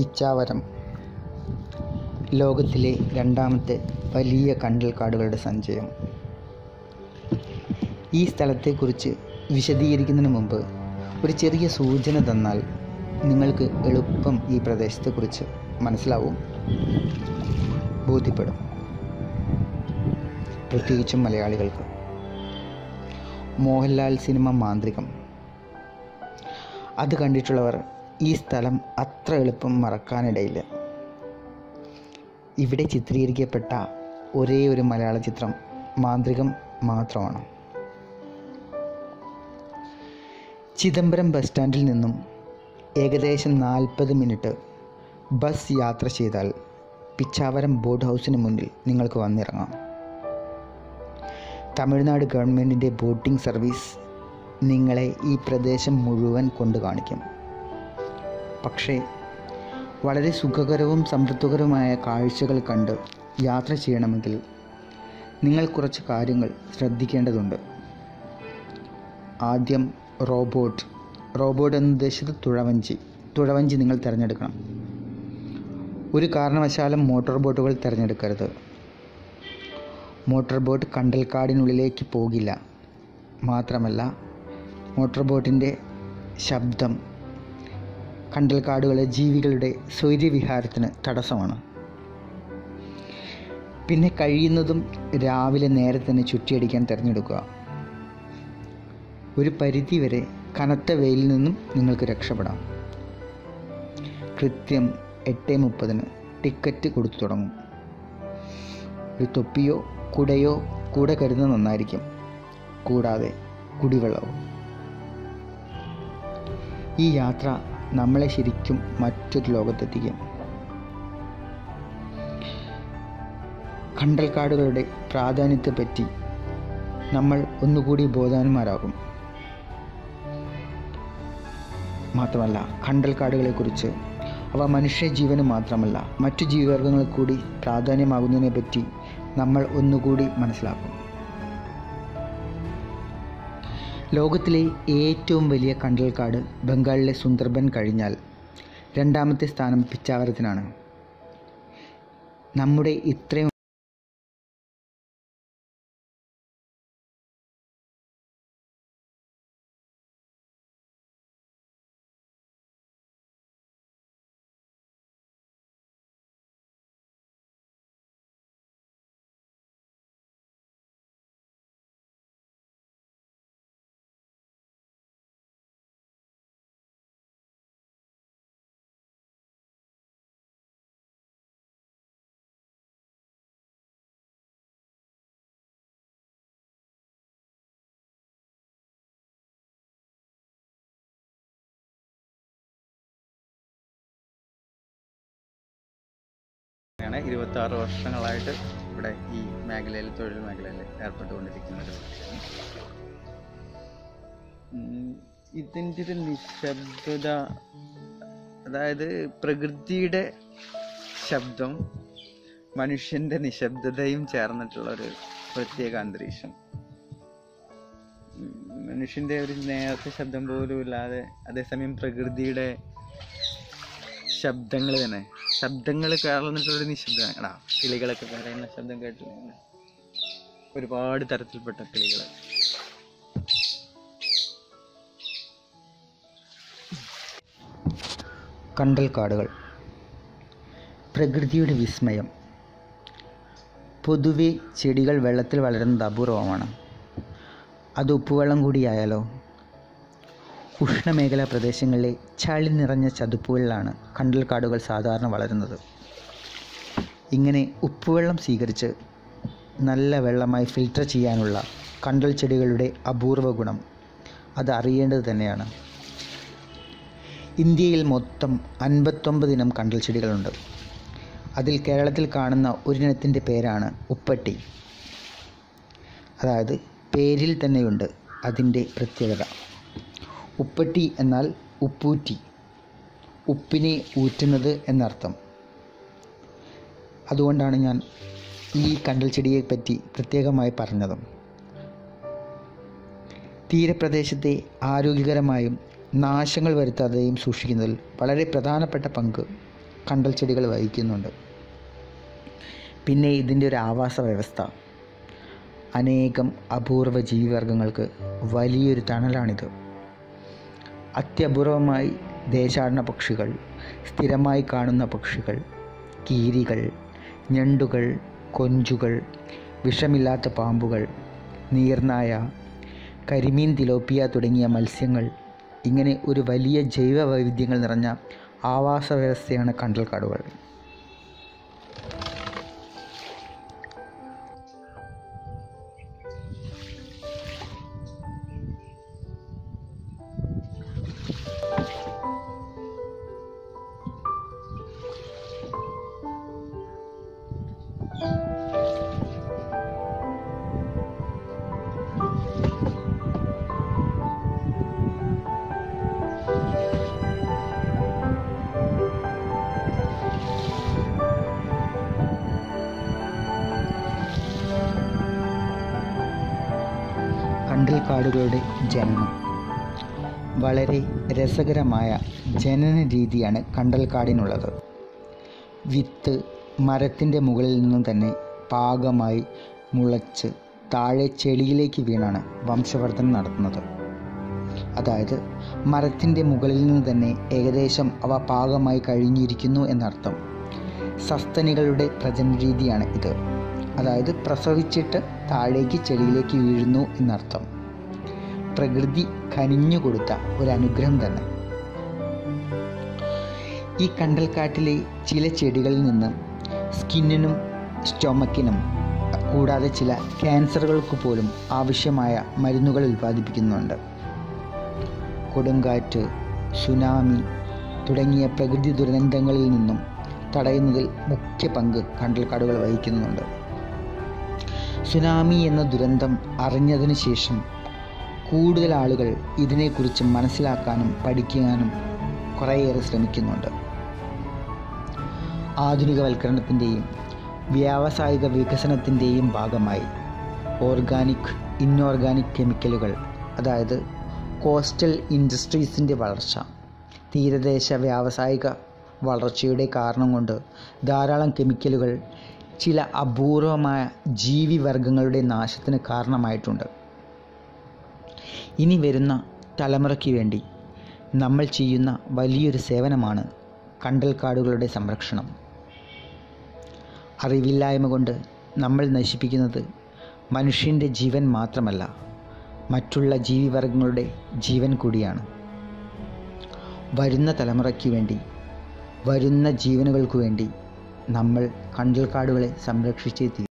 പിച്ചാവരം ലോകത്തിലെ രണ്ടാമത്തെ വലിയ കണ്ടൽ കാടുകളുടെ സഞ്ചയം. ഈ സ്ഥലത്തെക്കുറിച്ച് വിശദീകരിക്കുന്നതിന് മുമ്പ് ഒരു ചെറിയ സൂചന തന്നാൽ നിങ്ങൾക്ക് എളുപ്പം ഈ പ്രദേശത്തെക്കുറിച്ച് മനസ്സിലാവും, ബോധ്യപ്പെടും, പ്രത്യേകിച്ചും മലയാളികൾക്ക്. മോഹൻലാൽ സിനിമ മാന്ത്രികം അത് കണ്ടിട്ടുള്ളവർ ഈ സ്ഥലം അത്ര എളുപ്പം മറക്കാനിടയില്ല. ഇവിടെ ചിത്രീകരിക്കപ്പെട്ട ഒരേ ഒരു മലയാള ചിത്രം മാന്ത്രികം മാത്രമാണ്. ചിദംബരം ബസ് സ്റ്റാൻഡിൽ നിന്നും ഏകദേശം 40 മിനിറ്റ് ബസ് യാത്ര ചെയ്താൽ പിച്ചാവരം ബോർഡ് ഹൗസിന് മുന്നിൽ നിങ്ങൾക്ക് വന്നിറങ്ങാം. തമിഴ്നാട് ഗവൺമെൻറ്റിൻ്റെ ബോട്ടിംഗ് സർവീസ് നിങ്ങളെ ഈ പ്രദേശം മുഴുവൻ കൊണ്ട് കാണിക്കും. പക്ഷേ വളരെ സുഖകരവും സംതൃപ്തികരവുമായ കാഴ്ചകൾ കണ്ട് യാത്ര ചെയ്യണമെങ്കിൽ നിങ്ങൾ കുറച്ച് കാര്യങ്ങൾ ശ്രദ്ധിക്കേണ്ടതുണ്ട്. ആദ്യം റോബോട്ട് എന്നുദ്ദേശിച്ചത് തുഴവഞ്ചി നിങ്ങൾ തിരഞ്ഞെടുക്കണം. ഒരു കാരണവശാലും മോട്ടോർ ബോട്ടുകൾ തിരഞ്ഞെടുക്കരുത്. മോട്ടോർ ബോട്ട് കണ്ടൽക്കാടിനുള്ളിലേക്ക് പോകില്ല. മാത്രമല്ല, മോട്ടോർ ബോട്ടിൻ്റെ ശബ്ദം കണ്ടൽക്കാടുകളെ ജീവികളുടെ സ്വൈര്യവിഹാരത്തിന് തടസ്സമാണ്. പിന്നെ കഴിയുന്നതും രാവിലെ നേരത്തെ തന്നെ ചുറ്റിയടിക്കാൻ തിരഞ്ഞെടുക്കുക. ഒരു പരിധിവരെ കനത്ത വെയിലിൽ നിന്നും നിങ്ങൾക്ക് രക്ഷപ്പെടാം. കൃത്യം 8:30 ടിക്കറ്റ് കൊടുത്തു തുടങ്ങും. ഒരു തൊപ്പിയോ കുടയോ കൂടെ കരുതുന്നത് നന്നായിരിക്കും, കൂടാതെ കുടിവെള്ളവും. ഈ യാത്ര നമ്മളെ ശരിക്കും മറ്റൊരു ലോകത്തെത്തിക്കും. കണ്ടൽക്കാടുകളുടെ പ്രാധാന്യത്തെപ്പറ്റി നമ്മൾ ഒന്നുകൂടി ബോധവാന്മാരാകും. മാത്രമല്ല, കണ്ടൽക്കാടുകളെക്കുറിച്ച് അവ മനുഷ്യജീവന് മാത്രമല്ല മറ്റു ജീവിവർഗങ്ങൾ കൂടി പ്രാധാന്യമാകുന്നതിനെപ്പറ്റി നമ്മൾ ഒന്നുകൂടി മനസ്സിലാക്കും. ലോകത്തിലെ ഏറ്റവും വലിയ കണ്ടൽക്കാട് ബംഗാളിലെ സുന്ദർബൻ കഴിഞ്ഞാൽ രണ്ടാമത്തെ സ്ഥാനം പിച്ചാവരത്തിനാണ്. നമ്മുടെ ഇത്രയും ാണ് 26 വർഷങ്ങളായിട്ട് ഇവിടെ ഈ മേഖലയിൽ തൊഴിൽ മേഖലയിൽ ഏർപ്പെട്ടുകൊണ്ടിരിക്കുന്നത്. ഇതിൻ്റെ ഒരു നിശബ്ദത, അതായത് പ്രകൃതിയുടെ ശബ്ദം മനുഷ്യൻ്റെ നിശബ്ദതയും ചേർന്നിട്ടുള്ളൊരു പ്രത്യേക അന്തരീക്ഷം. മനുഷ്യൻ്റെ ഒരു നേരത്തെ ശബ്ദം പോലും ഇല്ലാതെ, അതേസമയം പ്രകൃതിയുടെ ശബ്ദങ്ങൾ തന്നെ, ശബ്ദങ്ങൾ കേൾക്കുന്നിട്ടുള്ളൊരു നിശബ്ദമാണ്. കിളികളൊക്കെ പറയുന്ന ശബ്ദം കേട്ടില്ല, ഒരുപാട് തരത്തിൽപ്പെട്ട കിളികൾ. കണ്ടൽക്കാടുകൾ പ്രകൃതിയുടെ വിസ്മയം. പൊതുവെ ചെടികൾ വെള്ളത്തിൽ വളരുന്നത് അപൂർവമാണ്. അത് ഉപ്പുവെള്ളം കൂടിയായാലോ? ഉഷ്ണമേഖലാ പ്രദേശങ്ങളിലെ ചളി നിറഞ്ഞ ചതുപ്പുകളിലാണ് കണ്ടൽക്കാടുകൾ സാധാരണ വളരുന്നത്. ഇങ്ങനെ ഉപ്പുവെള്ളം സ്വീകരിച്ച് നല്ല വെള്ളമായി ഫിൽട്ടർ ചെയ്യാനുള്ള കണ്ടൽ ചെടികളുടെ അപൂർവ ഗുണം അത് അറിയേണ്ടത് തന്നെയാണ്. ഇന്ത്യയിൽ മൊത്തം 59 ഇനം കണ്ടൽ ചെടികളുണ്ട്. അതിൽ കേരളത്തിൽ കാണുന്ന ഒരിനത്തിൻ്റെ പേരാണ് ഉപ്പട്ടി. അതായത് പേരിൽ തന്നെയുണ്ട് അതിൻ്റെ പ്രത്യേകത. ഉപ്പട്ടി എന്നാൽ ഉപ്പൂറ്റി, ഉപ്പിനെ ഊറ്റുന്നത് എന്നർത്ഥം. അതുകൊണ്ടാണ് ഞാൻ ഈ കണ്ടൽ ചെടിയെപ്പറ്റി പ്രത്യേകമായി പറഞ്ഞത്. തീരപ്രദേശത്തെ ആരോഗ്യകരമായും നാശങ്ങൾ വരുത്താതെയും സൂക്ഷിക്കുന്നതിൽ വളരെ പ്രധാനപ്പെട്ട പങ്ക് കണ്ടൽ ചെടികൾ വഹിക്കുന്നുണ്ട്. പിന്നെ ഇതിൻ്റെ ഒരു ആവാസ വ്യവസ്ഥ, അനേകം അപൂർവ ജീവിവർഗങ്ങൾക്ക് വലിയൊരു തണലാണിത്. അത്യപൂർവമായി ദേശാടന പക്ഷികൾ, സ്ഥിരമായി കാണുന്ന പക്ഷികൾ, കീരികൾ, ഞണ്ടുകൾ, കൊഞ്ചുകൾ, വിഷമില്ലാത്ത പാമ്പുകൾ, നീർനായ, കരിമീൻ, തിലോപ്പിയ തുടങ്ങിയ മത്സ്യങ്ങൾ, ഇങ്ങനെ ഒരു വലിയ ജൈവ വൈവിധ്യങ്ങൾ നിറഞ്ഞ ആവാസ വ്യവസ്ഥയാണ് കണ്ടൽക്കാടുകൾ. കണ്ടൽക്കാടുകളുടെ ജനനം. വളരെ രസകരമായ ജനന രീതിയാണ് കണ്ടൽക്കാടിനുള്ളത്. വിത്ത് മരത്തിൻ്റെ മുകളിൽ നിന്നും തന്നെ പാകമായി മുളച്ച് താഴെ ചെളിയിലേക്ക് വീണാണ് വംശവർദ്ധന നടത്തുന്നത്. അതായത് മരത്തിൻ്റെ മുകളിൽ നിന്ന് തന്നെ ഏകദേശം അവ പാകമായി കഴിഞ്ഞിരിക്കുന്നു എന്നർത്ഥം. സസ്തനികളുടെ പ്രജനന രീതിയാണ് ഇത്. അതായത് പ്രസവിച്ചിട്ട് താഴേക്ക് ചെടിയിലേക്ക് വീഴുന്നു എന്നർത്ഥം. പ്രകൃതി കനിഞ്ഞു കൊടുത്ത ഒരനുഗ്രഹം തന്നെ. ഈ കണ്ടൽക്കാട്ടിലെ ചില ചെടികളിൽ നിന്ന് സ്കിന്നിനും സ്റ്റൊമക്കിനും കൂടാതെ ചില ക്യാൻസറുകൾക്ക് പോലും ആവശ്യമായ മരുന്നുകൾ ഉൽപ്പാദിപ്പിക്കുന്നുണ്ട്. കൊടുങ്കാറ്റ്, സുനാമി തുടങ്ങിയ പ്രകൃതി ദുരന്തങ്ങളിൽ നിന്നും തടയുന്നതിൽ മുഖ്യ പങ്ക് കണ്ടൽക്കാടുകൾ വഹിക്കുന്നുണ്ട്. സുനാമി എന്ന ദുരന്തം അറിഞ്ഞതിന് ശേഷം കൂടുതൽ ആളുകൾ ഇതിനെക്കുറിച്ച് മനസ്സിലാക്കാനും പഠിക്കാനും കുറേയേറെ ശ്രമിക്കുന്നുണ്ട്. ആധുനികവൽക്കരണത്തിൻ്റെയും വ്യാവസായിക വികസനത്തിൻ്റെയും ഭാഗമായി ഓർഗാനിക്, ഇൻഓർഗാനിക് കെമിക്കലുകൾ, അതായത് കോസ്റ്റൽ ഇൻഡസ്ട്രീസിൻ്റെ വളർച്ച തീരദേശ വ്യാവസായിക വളർച്ചയുടെ കാരണം കൊണ്ട് ധാരാളം കെമിക്കലുകൾ ചില അപൂർവമായ ജീവിവർഗങ്ങളുടെ നാശത്തിന് കാരണമായിട്ടുണ്ട്. ഇനി വരുന്ന തലമുറയ്ക്ക് വേണ്ടി നമ്മൾ ചെയ്യുന്ന വലിയൊരു സേവനമാണ് കണ്ടൽക്കാടുകളുടെ സംരക്ഷണം. അറിവില്ലായ്മ കൊണ്ട് നമ്മൾ നശിപ്പിക്കുന്നത് മനുഷ്യൻ്റെ ജീവൻ മാത്രമല്ല, മറ്റുള്ള ജീവിവർഗങ്ങളുടെ ജീവൻ കൂടിയാണ്. വരുന്ന തലമുറയ്ക്ക് വേണ്ടി, വരുന്ന ജീവനുകൾക്ക് വേണ്ടി നമ്മൾ കണ്ടൽക്കാടുകളെ സംരക്ഷിച്ചേ തീരും.